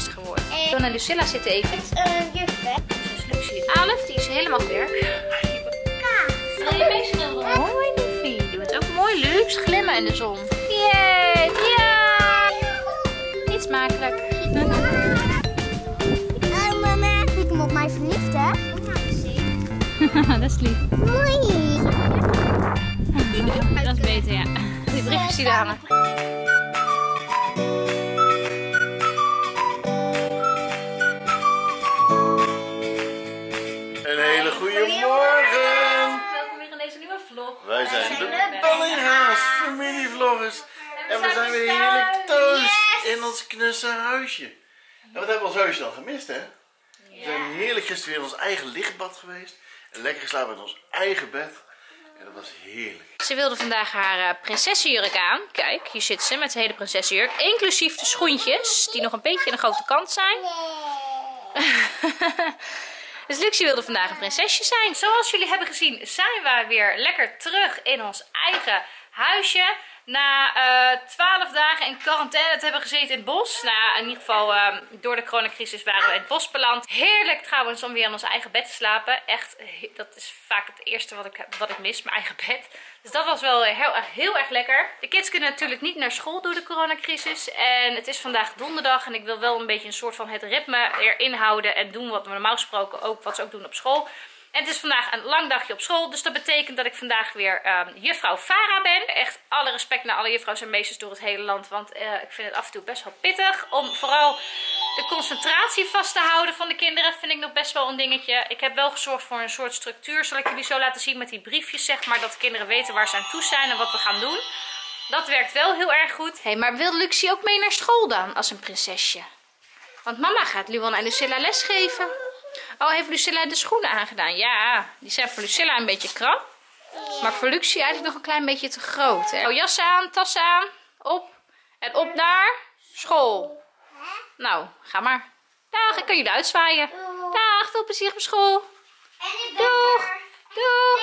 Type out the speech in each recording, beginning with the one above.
lastiger wordt. John en Lucilla zitten even. Juf, hè? Dus Luxy Alef, die is helemaal ver. Kaas. Wil je meeschilderen? Mooi, Luffy. Doe het ook mooi, Lux. Glimmen in de zon. Yay! Ja! Niet smakelijk. Mama, ik kom op mij verliefd, hè? Dat is lief. Mooi. Dat is beter, ja. Die briefjes die daar hangen. Goedemorgen! Welkom weer in deze nieuwe vlog. Wij zijn de Ballinghaas familievloggers. En we zijn weer heerlijk thuis in ons knusse huisje. En wat hebben we ons huisje dan gemist, hè? We zijn heerlijk gisteren weer in ons eigen lichtbad geweest. En lekker geslapen in ons eigen bed. En dat was heerlijk. Ze wilde vandaag haar prinsessenjurk aan. Kijk, hier zit ze met de hele prinsessenjurk. Inclusief de schoentjes, die nog een beetje aan de grote kant zijn. Dus Luxie wilde vandaag een prinsesje zijn. Zoals jullie hebben gezien zijn we weer lekker terug in ons eigen huisje. Na 12 dagen in quarantaine te hebben gezeten in het bos. Nou, in ieder geval door de coronacrisis waren we in het bos beland. Heerlijk trouwens om weer in ons eigen bed te slapen. Echt, dat is vaak het eerste wat ik mis, mijn eigen bed. Dus dat was wel heel erg lekker. De kids kunnen natuurlijk niet naar school door de coronacrisis. En het is vandaag donderdag en ik wil wel een beetje een soort van het ritme erin houden. En doen wat we normaal gesproken ook, wat ze ook doen op school. En het is vandaag een lang dagje op school. Dus dat betekent dat ik vandaag weer juffrouw Fara ben. Echt alle respect naar alle juffrouws en meesters door het hele land. Want ik vind het af en toe best wel pittig. Om vooral de concentratie vast te houden van de kinderen vind ik nog best wel een dingetje. Ik heb wel gezorgd voor een soort structuur. Zal ik jullie zo laten zien met die briefjes, zeg maar. Dat de kinderen weten waar ze aan toe zijn en wat we gaan doen. Dat werkt wel heel erg goed. Hé, maar wil Luxie ook mee naar school dan als een prinsesje? Want mama gaat Luan en Lucilla lesgeven. Oh, heeft Lucilla de schoenen aangedaan? Ja, die zijn voor Lucilla een beetje kram. Maar voor Luxie eigenlijk nog een klein beetje te groot. Hè? Oh, jas aan, tas aan, op en op naar school. Nou, ga maar. Dag, ik kan jullie uitzwaaien. Dag, veel plezier op school. Doeg! Doeg!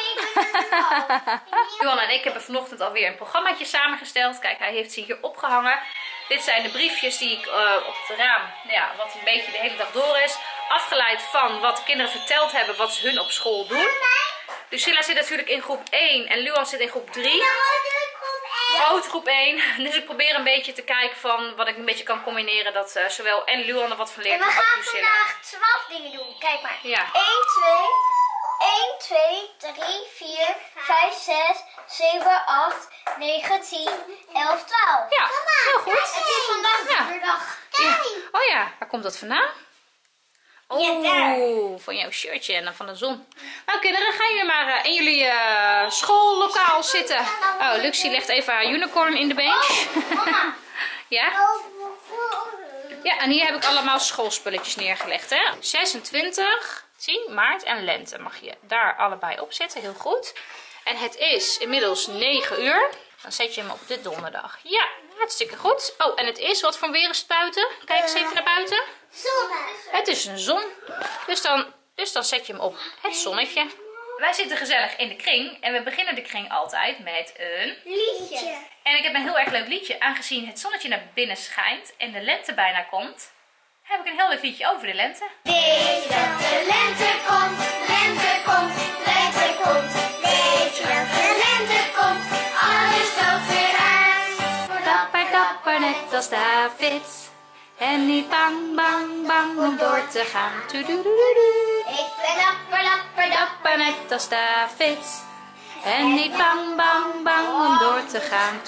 Johan en ik hebben vanochtend alweer een programmaatje samengesteld. Kijk, hij heeft ze hier opgehangen. Dit zijn de briefjes die ik op het raam, ja, wat een beetje de hele dag door is. Afgeleid van wat de kinderen verteld hebben, wat ze hun op school doen. Lucilla zit natuurlijk in groep 1 en Luan zit in groep 3. Groot groep 1. Dus ik probeer een beetje te kijken van wat ik een beetje kan combineren. Dat zowel en Luan er wat van leert, maar ook Lucilla. We gaan vandaag 12 dingen doen. Kijk maar. Ja. 1, 2, 3, 4, 5, 6, 7, 8, 9, 10, 11, 12. Ja, heel goed. Het is vandaag donderdag. Ja. Oh ja, waar komt dat vandaan? Oh, van jouw shirtje en dan van de zon. Nou kinderen, gaan jullie maar in jullie schoollokaal zitten. Oh, Luxie legt even haar unicorn in de bench. Ja? Ja, en hier heb ik allemaal schoolspulletjes neergelegd, hè. 26, 10 maart en lente mag je daar allebei op zitten. Heel goed. En het is inmiddels 9 uur. Dan zet je hem op dit donderdag. Ja, hartstikke goed. Oh, en het is, wat voor weer is het buiten? Kijk eens even naar buiten. Het is een zon. Dus dan zet je hem op het zonnetje. Wij zitten gezellig in de kring. En we beginnen de kring altijd met een liedje. En ik heb een heel erg leuk liedje. Aangezien het zonnetje naar binnen schijnt en de lente bijna komt, heb ik een heel leuk liedje over de lente. Weet je dat de lente komt? Lente komt, lente komt. Weet je dat de lente komt? Alles loopt weer aan. Dapper, dapper, net als David. En niet bang, bang, bang om door te gaan. Ik ben dapper, dapper, dapper, net als David. En niet bang, bang, bang om door te gaan.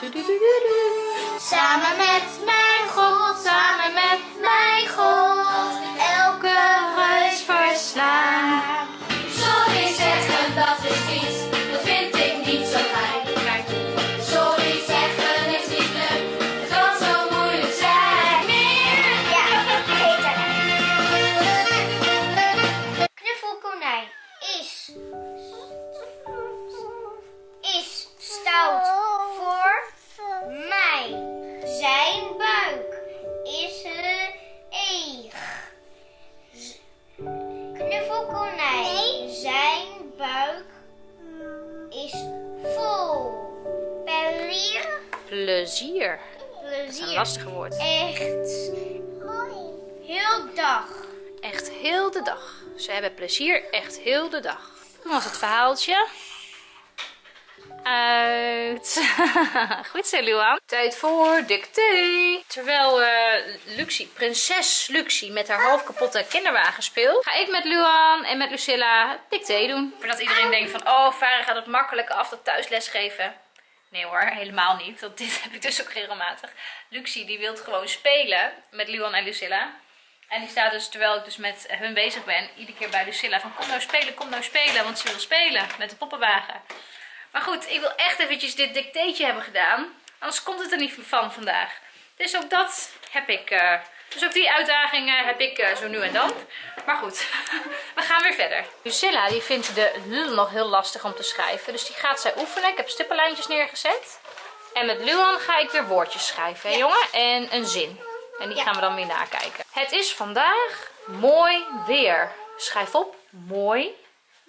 Samen met mijn God, samen met mijn God. Elke reus verslaan. Sorry zeggen, dat is vies. Dat vind ik niet zo fijn. Sorry zeggen is niet leuk. Het kan zo moeilijk zijn. Meer. Ja, beter. Knuffelkonijn is... is stout voor mij. Zijn buik is eeg. Knuffelkonijn. Zijn buik is vol. Plezier. Plezier. Dat is een lastig woord. Echt Heel de dag. Echt heel de dag. Ze hebben plezier echt heel de dag. Dat was het verhaaltje. Uit. Goed zo, Luan. Tijd voor dictee. Terwijl Luxy, prinses Luxy, met haar half kapotte kinderwagen speelt, ga ik met Luan en met Lucilla dictee doen. Voordat iedereen denkt van, oh, Fara gaat het makkelijk af dat thuisles geven. Nee hoor, helemaal niet. Want dit heb ik dus ook regelmatig. Luxy die wil gewoon spelen met Luan en Lucilla. En die staat dus, terwijl ik dus met hun bezig ben, iedere keer bij Lucilla van kom nou spelen, want ze wil spelen met de poppenwagen. Maar goed, ik wil echt eventjes dit dicteetje hebben gedaan. Anders komt het er niet van vandaag. Dus ook dat heb ik. Dus ook die uitdagingen heb ik zo nu en dan. Maar goed, we gaan weer verder. Lucilla die vindt de L nog heel lastig om te schrijven. Dus die gaat zij oefenen. Ik heb stippenlijntjes neergezet. En met Luan ga ik weer woordjes schrijven, hè, jongen? En een zin. En die gaan we dan weer nakijken. Het is vandaag mooi weer. Schrijf op, mooi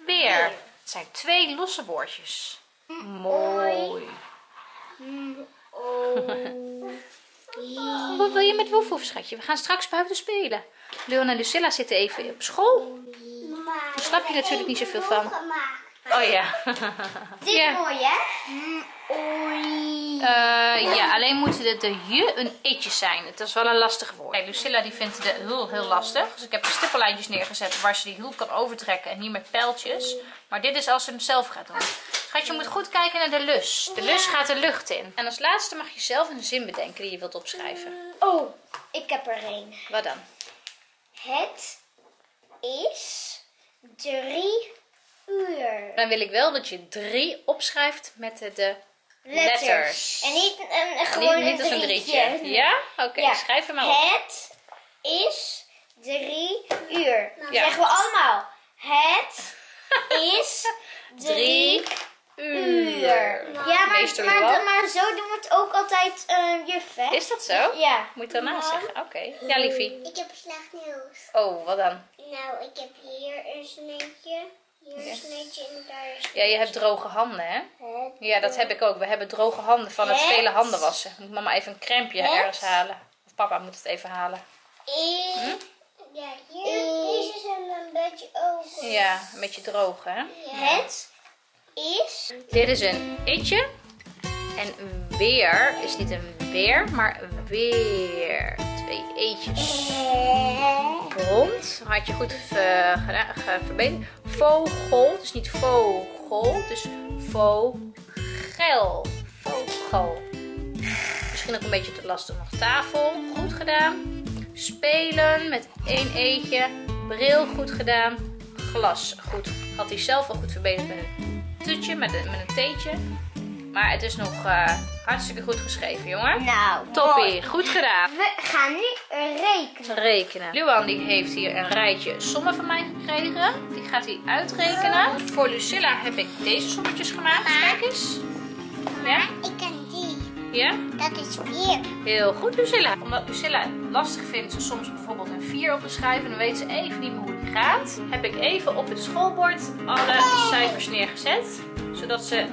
weer. Het zijn 2 losse woordjes. Mooi. Wat wil je met woef woef, schatje? We gaan straks buiten spelen. Leon en Lucilla zitten even op school. Daar snap je natuurlijk niet zoveel van. Oh ja. Dit is mooi, hè? Ja, alleen moeten de je een eetje zijn. Het is wel een lastig woord. Kijk, Lucilla die vindt de hul heel lastig. Dus ik heb de stippenlijntjes neergezet waar ze die hul kan overtrekken. En niet met pijltjes. Maar dit is als ze hem zelf gaat doen. Schatje, je moet goed kijken naar de lus. De lus gaat de lucht in. En als laatste mag je zelf een zin bedenken die je wilt opschrijven. Oh, ik heb er één. Wat dan? Het is 3 uur. Dan wil ik wel dat je 3 opschrijft met de letters. En niet gewoon niet als een drietje. Ja? Oké, ja. Schrijf hem maar op. Het is 3 uur. Dan zeggen we allemaal. Het is 3 uur. Ja, maar zo doen we het ook altijd juf, hè? Is dat zo? Ja. Moet je daarna zeggen? Oké. Ja, liefie. Ik heb slecht nieuws. Oh, wat dan? Nou, ik heb hier een sneetje. Ja, je hebt droge handen, hè? Ja, dat heb ik ook. We hebben droge handen van het vele handen wassen. Moet mama even een crampje ergens halen. Of papa moet het even halen. Ja, hier. Deze zijn een beetje open. Ja, een beetje droog, hè? Het is... Dit is een itje. En weer is niet een weer, maar weer. 2 eetjes. Hond, had je goed verbeterd. Vogel, dus niet vogel, dus vogel. Vogel. Misschien ook een beetje te lastig nog. Tafel, goed gedaan. Spelen met 1 eetje. Bril, goed gedaan. Glas, goed. Had hij zelf al goed verbeterd met een tutje, met een theetje. Maar het is nog hartstikke goed geschreven, jongen. Nou, toppie. Goed gedaan. We gaan nu rekenen. Luan die heeft hier een rijtje sommen van mij gekregen. Die gaat hij uitrekenen. Voor Lucilla heb ik deze sommetjes gemaakt. Kijk eens. Ja? Ik ken die. Ja? Dat is 4. Heel goed, Lucilla. Omdat Lucilla het lastig vindt, ze soms bijvoorbeeld een 4 op te schrijven. Dan weet ze even niet meer hoe het gaat. Heb ik even op het schoolbord alle cijfers neergezet. Zodat ze...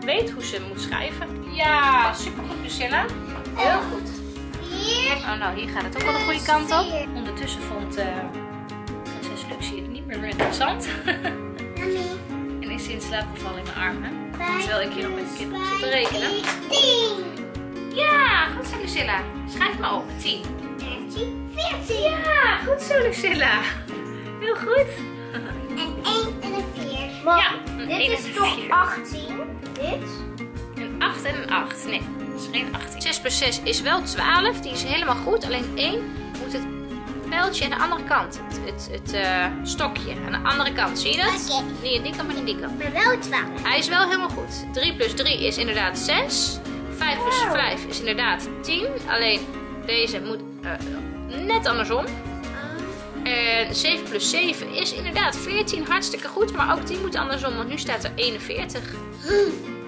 weet hoe ze moet schrijven. Ja, supergoed, Lucilla. Heel goed. Oh, nou, hier gaat het ook wel de goede kant op. Ondertussen vond prinses Luxy het niet meer interessant. En is ze in slaap gevallen in mijn armen. Terwijl ik hier nog met de kinderen zit te rekenen. 10. Ja, goed zo, Lucilla. Schrijf maar op. 10. 13, 14. Ja, goed zo, Lucilla. Heel goed. En 1 en een 4. Ja, dit is toch 18? Een 8 en een 8. Nee, dat is geen 18. 6 plus 6 is wel 12. Die is helemaal goed. Alleen 1 moet het pijltje aan de andere kant. Het stokje aan de andere kant. Zie je dat? Niet in die kant, maar in die kant. Maar wel 12. Hij is wel helemaal goed. 3 plus 3 is inderdaad 6. 5 plus 5 is inderdaad 10. Alleen deze moet net andersom. En 7 plus 7 is inderdaad 14. Hartstikke goed. Maar ook 10 moet andersom. Want nu staat er 41.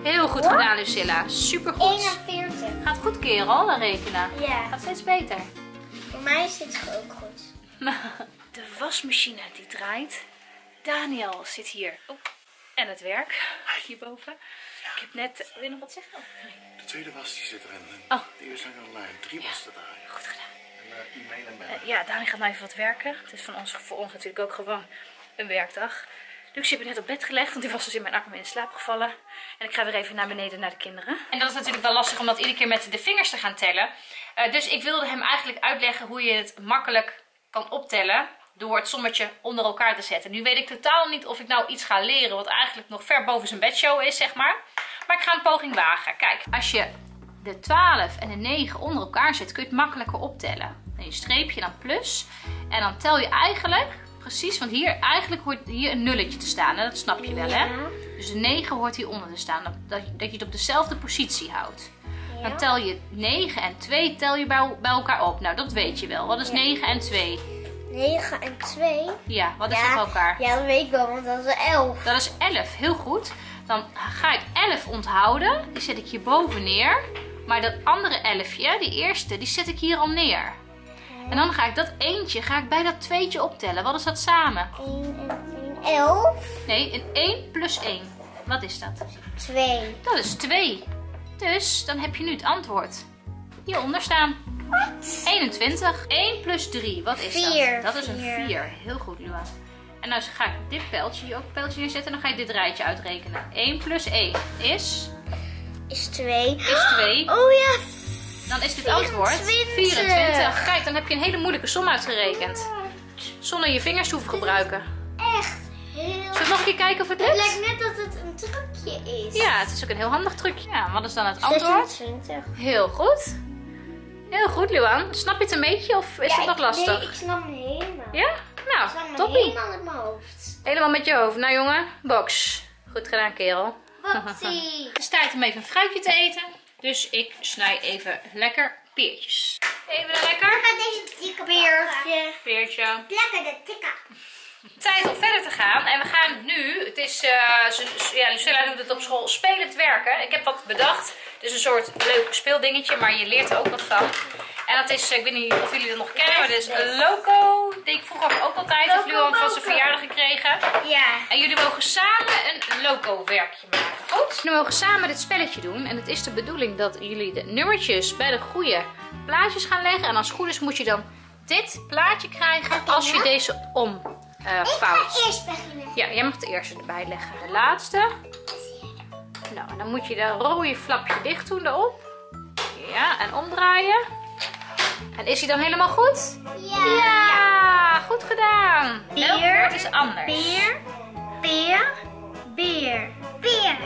Heel goed gedaan, Lucilla. Super goed. 41. Gaat goed, kerel, dan rekenen. Ja. Gaat steeds beter. Voor mij is dit ook goed. De wasmachine die draait. Daniel zit hier. En het werk. Hierboven. Ja. Ik heb net... Wil je nog wat zeggen? De tweede was die zit erin. Oh. De eerste aan de lijn. 3 was te draaien. Goed gedaan. e-mailen bellen. Ja, Daniel gaat maar even wat werken. Het is voor ons natuurlijk ook gewoon een werkdag. Luxie heb ik net op bed gelegd, want die was dus in mijn armen in slaap gevallen. En ik ga weer even naar beneden naar de kinderen. En dat is natuurlijk wel lastig om dat iedere keer met de vingers te gaan tellen. Dus ik wilde hem eigenlijk uitleggen hoe je het makkelijk kan optellen door het sommetje onder elkaar te zetten. Nu weet ik totaal niet of ik nou iets ga leren wat eigenlijk nog ver boven zijn bedshow is, zeg maar. Maar ik ga een poging wagen. Kijk, als je de 12 en de 9 onder elkaar zet, kun je het makkelijker optellen. Dan je streepje, dan plus. En dan tel je eigenlijk... Precies, want hier eigenlijk hoort hier een nulletje te staan. Hè? Dat snap je wel, hè? Ja. Dus de 9 hoort hieronder te staan. Dat je het op dezelfde positie houdt. Ja. Dan tel je 9 en 2 tel je bij elkaar op. Nou, dat weet je wel. Wat is 9 en 2? 9 en 2? Ja, wat is dat bij elkaar? Ja, dat weet ik wel, want dat is 11. Dat is 11, heel goed. Dan ga ik 11 onthouden. Die zet ik hierboven neer. Maar dat andere 11, die eerste, die zet ik hier al neer. En dan ga ik dat eentje bij dat tweetje optellen. Wat is dat samen? 1 en 11. Nee, een 1 plus 1. Wat is dat? 2. Dat is 2. Dus dan heb je nu het antwoord. Hieronder staan. Wat? 21. 1 plus 3. Wat is dat? Dat is een 4. Heel goed, Luan. En nou ga ik dit pijltje hier ook neerzetten. En dan ga je dit rijtje uitrekenen. 1 plus 1 is? Is 2. Is 2. Oh ja, 4. Dan is dit antwoord 24. Kijk, dan heb je een hele moeilijke som uitgerekend. Zonder je vingers te hoeven gebruiken. Echt heel... Zullen we nog een keer kijken of het lukt? Het lijkt net dat het een trucje is. Ja, het is ook een heel handig trucje. Ja, wat is dan het antwoord? 26. Heel goed. Heel goed, Luan. Snap je het een beetje of is het nog lastig? Nee, ik snap hem helemaal. Ja? Nou, toppie. Ik snap hem helemaal in mijn hoofd. Helemaal met je hoofd. Nou jongen, box. Goed gedaan, kerel. Boxie. Het is tijd om even een fruitje te eten. Dus ik snij even lekker peertjes. Even lekker. Ik ga deze dikke peertje. Lekker de dikke. Tijd om verder te gaan. En we gaan nu, het is, Lucilla doet het op school, spelend werken. Ik heb wat bedacht. Het is een soort leuk speeldingetje, maar je leert er ook wat van. En dat is, ik weet niet of jullie dat nog kennen, maar dit is Loco. Dat deed ik vroeger ook altijd. Dat heeft Luan van zijn verjaardag gekregen. Ja. En jullie mogen samen een Loco werkje maken. Goed? Jullie mogen samen dit spelletje doen. En het is de bedoeling dat jullie de nummertjes bij de goede plaatjes gaan leggen. En als het goed is moet je dan dit plaatje krijgen als je deze omvouwt. Ik ga eerst beginnen. Ja, jij mag de eerste erbij leggen. De laatste. Nou, en dan moet je dat rode flapje dicht doen daarop. Ja, en omdraaien. En is hij dan helemaal goed? Ja. Ja, goed gedaan. Elk woord is anders. Beer, peer, beer, peer.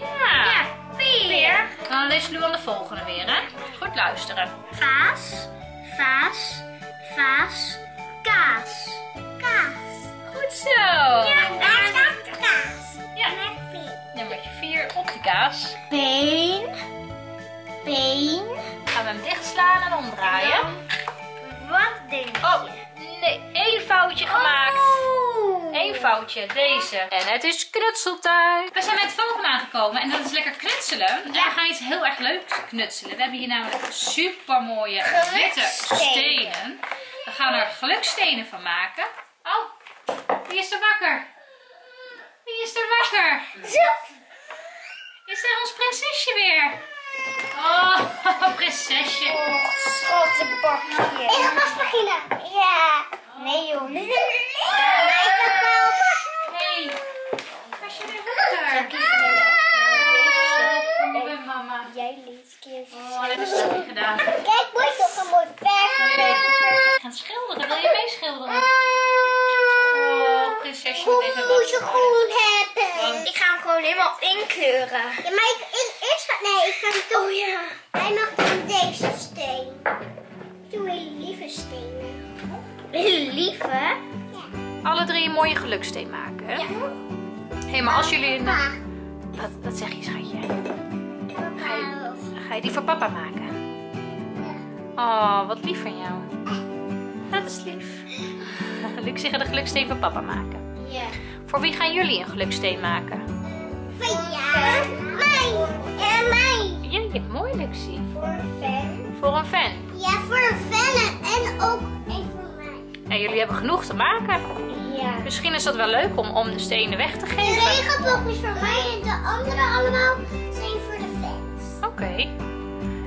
Ja. Ja, peer. Dan lees Luan de volgende weer, hè? Goed luisteren. Vaas, vaas, vaas, kaas. Kaas. Goed zo. Ja, daar staat kaas. Ja. Nummertje 4 op de kaas. Been, been. Gaan we hem dichtslaan en omdraaien. Wat ding? Oh, nee. Eén foutje gemaakt. Eén foutje. Deze. En het is knutseltijd. We zijn met het volgende aangekomen. En dat is lekker knutselen. En we gaan iets heel erg leuks knutselen. We hebben hier namelijk super mooie witte stenen. We gaan er gelukstenen van maken. Oh, wie is er wakker? Wie is er wakker? Is er ons prinsesje weer? Oh, prinsesje. Oh, grote bakje. Ik ga pas beginnen. Ja. Nee, joh. Nee, ik kan helpen. Nee. Was je weer wakker? Ik ben mama. Jij liet kiezen. Oh, dat is toch niet gedaan. Kijk, mooi toch een mooi ver. We gaan schilderen. Wil je meeschilderen? Hoe moet je groen hebben? Ik ga hem gewoon helemaal inkleuren. Ja, maar ik ga hem toch... Oh ja. Hij mag dan deze steen. Doe hele lieve stenen. Hele lieve? Ja. Alle drie een mooie geluksteen maken, hè? Ja. Hé, maar als jullie... Papa. Wat zeg je, schatje? Ga je die voor papa maken? Ja. Oh, wat lief van jou. Dat is lief. Luxie gaat een geluksteen van papa maken. Ja. Voor wie gaan jullie een geluksteen maken? Van jou. Mij. Ja, je hebt mooi, Luxie. Voor een fan. Voor een fan? Ja, voor een fan en ook één voor mij. En jullie hebben genoeg te maken. Ja. Misschien is dat wel leuk om de stenen weg te geven. De regenboog is voor mij en de andere allemaal zijn voor de fans. Oké.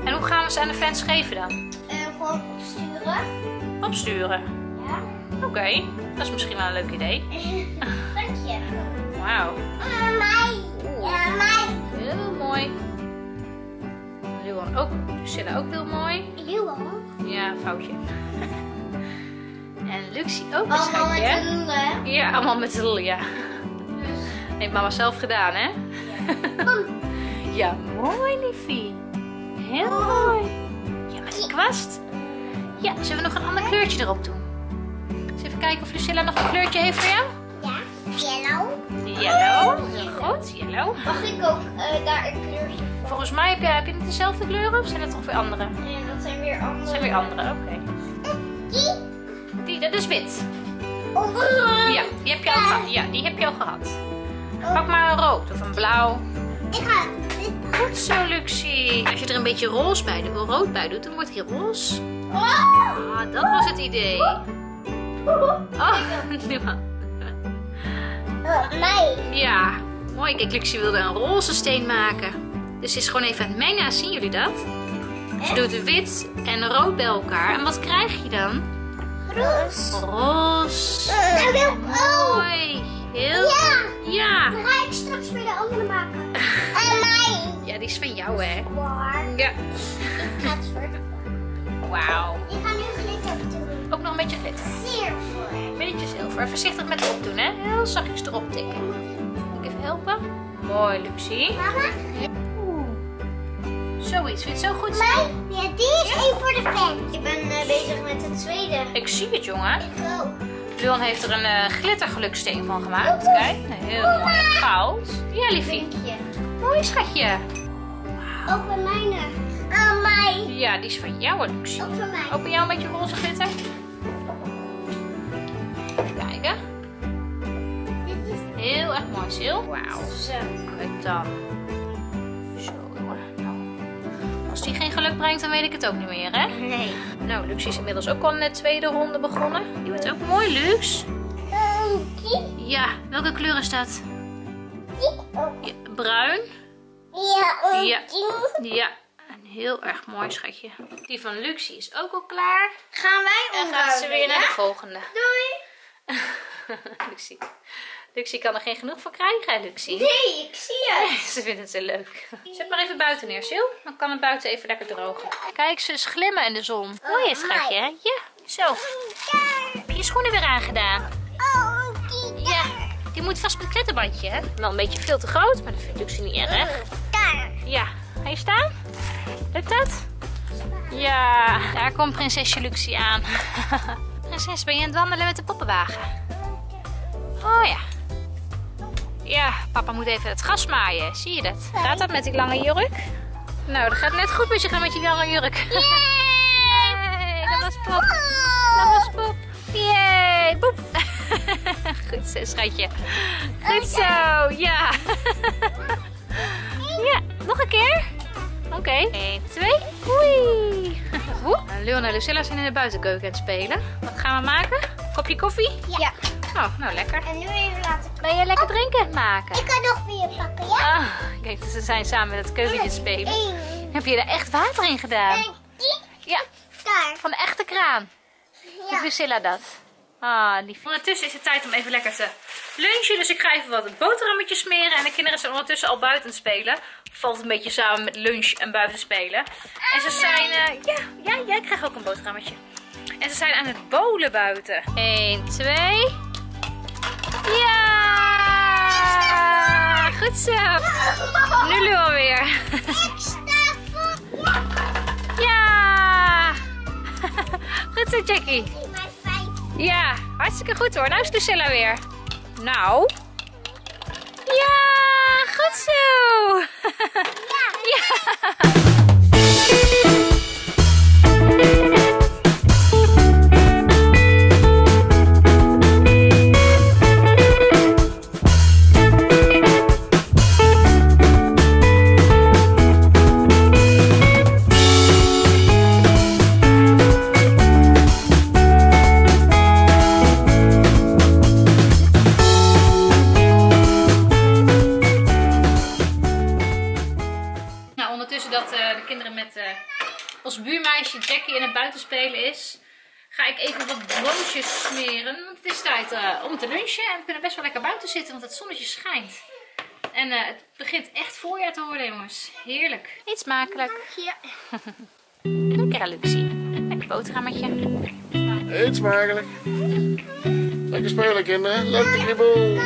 En hoe gaan we ze aan de fans geven dan? gewoon opsturen. Opsturen? Ja. Oké, dat is misschien wel een leuk idee. Dank je. Wauw. Mij. Heel mooi. Luan ook. Lucilla ook heel mooi. Luan? Ja, foutje. En Luxy ook waarschijnlijk. Allemaal met de lul, ja, allemaal met de lul, ja. Heeft mama zelf gedaan, hè? Ja, ja mooi, liefie. Heel mooi. Ja, met de kwast. Ja, zullen we nog een ander kleurtje erop doen? Eens even kijken of Lucilla nog een kleurtje heeft voor jou. Ja, yellow. Yellow, goed, yellow. Mag ik ook daar een kleurtje voor? Volgens mij heb je niet dezelfde kleuren of zijn dat toch weer andere? Nee, dat zijn weer andere. Dat zijn weer andere, oké. Die, dat is wit. Ja, die heb je al gehad. Ja, die heb je al gehad. Pak maar een rood of een blauw. Ik ga dit. Goed zo, Luxie. Als je er een beetje roze bij doet, rood bij doet, dan wordt hij roze. Ah, dat was het idee. Oh, nee. Ja, mooi. Kijk, Luxie wilde een roze steen maken. Dus ze is gewoon even aan het mengen. Zien jullie dat? Ze doet wit en rood bij elkaar. En wat krijg je dan? Roze. Roze. Dat wil ik ook. Mooi. Heel goed. Ja. Dan ga ik straks weer de andere maken. En mij. Ja, die is van jou, hè? Zwaar. Ja. Ik ga het zwart. Wauw. Ik ga nu glitter doen. Ook nog een beetje glitter. Zilver. Een beetje zilver. Voorzichtig met het opdoen, hè? Heel zachtjes erop tikken. Moet ik even helpen? Mooi, Luxie. Mama? Oeh. Zoiets. Vind je het zo goed? Mij? Ja, die is één voor de fan. Ik ben bezig met het tweede. Ik zie het, jongen. Ik ook. Luan heeft er een glittergeluksteen van gemaakt. Kijk, heel mooi goud. Ja, liefie. Mooi, schatje. Wow. Ook bij mijne. Aan mij. Ja, die is van jou, Luxie. Ook van mij. Ook bij jou een beetje roze glitter. Even kijken. Dit is heel erg mooi, Zil. Wauw. Zo. Kijk dan. Zo, jongen. Als die geen geluk brengt, dan weet ik het ook niet meer, hè? Nee. Nou, Luxie is inmiddels ook al net tweede ronde begonnen. Die wordt ook mooi, Lux. Die? Ja, welke kleur is dat? Ja, bruin. Ja, ja, een heel erg mooi schatje. Die van Luxie is ook al klaar. Gaan wij omruilen, en gaat ze weer naar de volgende. Doei! Luxie. Luxie kan er geen genoeg van krijgen, hè, Luxie? Nee, ik zie het. Ze vindt het heel leuk. Zet maar even buiten neer, Sil. Dan kan het buiten even lekker drogen. Kijk, ze is glimmen in de zon. Mooi, schatje, hè? Ja, zo. Heb je je schoenen weer aangedaan? Oh, die daar. Ja, die moet vast met het klittenbandje, hè? Wel een beetje veel te groot, maar dat vindt Luxie niet erg. Daar. Ja, ga je staan? Lukt dat? Ja, daar komt prinsesje Luxie aan. Prinses, ben je aan het wandelen met de poppenwagen? Oh ja. Ja, papa moet even het gas maaien. Zie je dat? Gaat dat met die lange jurk? Nou, dat gaat net goed met je gaan met die lange jurk. Yay! Dat was Pop. Dat was Pop. Yay! Boep! Goed zo, schatje. Goed zo, ja. Ja, nog een keer. Oké. 1, 2. Oei. Leon en Lucilla zijn in de buitenkeuken aan het spelen. Wat gaan we maken? Kopje koffie? Ja. Oh, nou lekker. En nu even laten... Ben je lekker drinken maken? Ik kan nog weer pakken, ja? Oh, kijk, ze zijn samen met het keukentje spelen. Heb je er echt water in gedaan? Ja. Daar. Van de echte kraan. Ja. Doet Lucilla dat? Ah, lief. Ondertussen is het tijd om even lekker te lunchen. Dus ik ga even wat boterhammetjes smeren. En de kinderen zijn ondertussen al buiten spelen. Valt een beetje samen met lunch en buiten spelen. En ze zijn... jij krijgt ook een boterhammetje. En ze zijn aan het bowlen buiten. 1, 2... Ja! Goed zo! Nu Luan weer. Ik sta voor jou. Ja! Goed zo, Jackie. Ja, hartstikke goed hoor. Nou is Lucilla weer. Nou. Ja! Goed zo! Ja! te spelen is, ga ik even wat broodjes smeren. Want het is tijd om te lunchen. En we kunnen best wel lekker buiten zitten, want het zonnetje schijnt. En het begint echt voorjaar te worden, jongens. Heerlijk. Eet smakelijk. Ja. Lekker aan Luxy. Lekker boterhammetje. Eet smakelijk. Lekker spelen, kinderen. Lekker kriebel.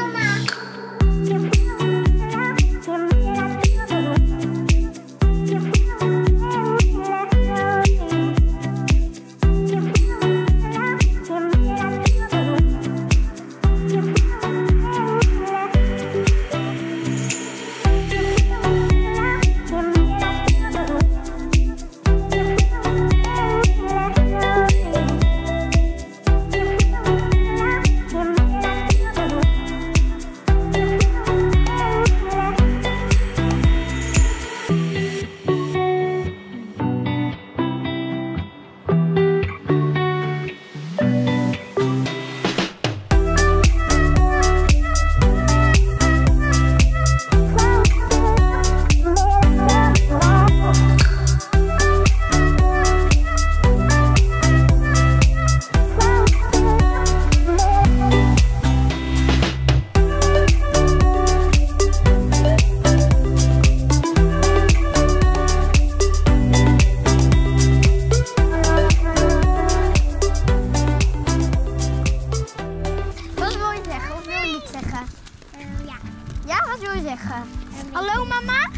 Hallo mama.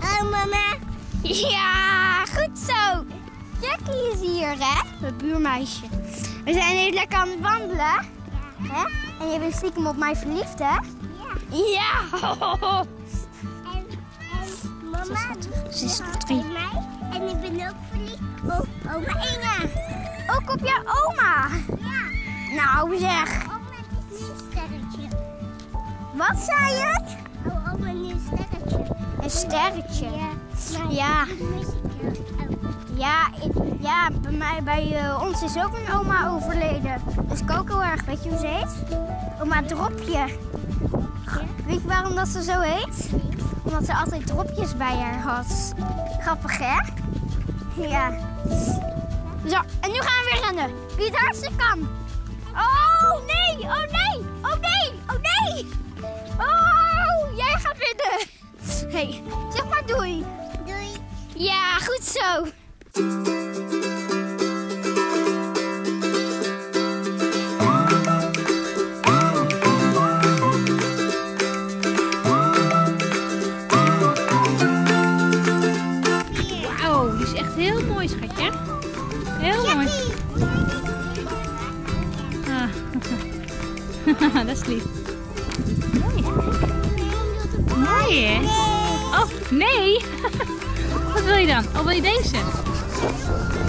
Hallo mama. Ja, goed zo. Jackie is hier, hè? Mijn buurmeisje. We zijn even lekker aan het wandelen. Ja. Hè? En je bent stiekem op mij verliefd, hè? Ja. Ja. En mama is op mij. En ik ben ook verliefd op oma Inge. Ook op jouw oma? Ja. Nou zeg. Ook met het nieuwssterretje. Wat zei je? Oh, oma, een sterretje. Een sterretje? Ja. Ja, ja, bij ons is ook een oma overleden. Dat is Coco erg. Weet je hoe ze heet? Oma Dropje. Weet je waarom dat ze zo heet? Omdat ze altijd dropjes bij haar had. Grappig, hè? Ja. Zo, en nu gaan we weer rennen. Wie het hardste kan. Oh, nee! Oh, nee! Oh, nee! Oh, nee! Oh, jij gaat winnen. Hey, zeg maar doei. Doei. Ja, goed zo. Wauw, die is echt heel mooi, schatje. Heel mooi. Ah. Dat is lief. Mooi, hè? Oh, nee! Wat wil je dan? Oh, wil je deze?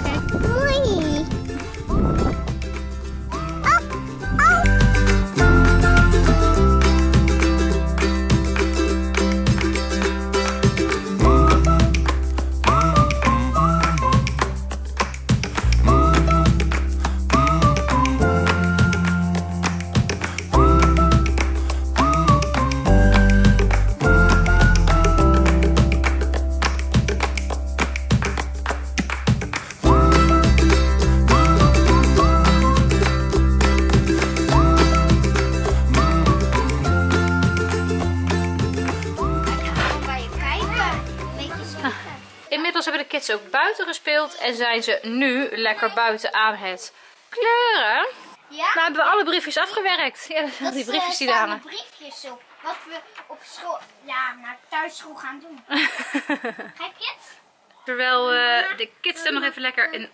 Kijk. Oei! Ook buiten gespeeld en zijn ze nu lekker buiten aan het kleuren. Ja. Nou hebben we alle briefjes afgewerkt. Ja, dat die briefjes die daar. Briefjes op wat we op school, ja, naar thuisschool gaan doen. Ga je kids? Terwijl de kids dan nog even lekker een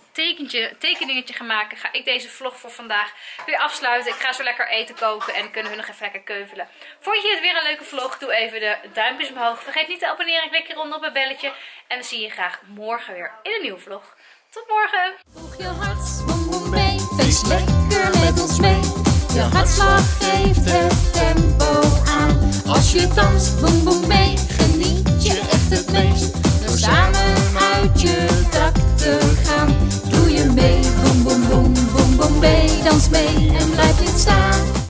tekeningetje gaan maken, ga ik deze vlog voor vandaag weer afsluiten. Ik ga zo lekker eten koken en kunnen hun nog even lekker keuvelen. Vond je dit weer een leuke vlog? Doe even de duimpjes omhoog. Vergeet niet te abonneren. Klik hieronder op het belletje. En dan zie je graag morgen weer in een nieuwe vlog. Tot morgen! Volg je hartslag mee. Feest lekker met ons mee. Je hartslag geeft het tempo aan. Als je danst, boem boem mee. Geniet je echt het meest. Door samen uit je dak te gaan. Doe je mee, boem boem boem boem boem mee, dans mee.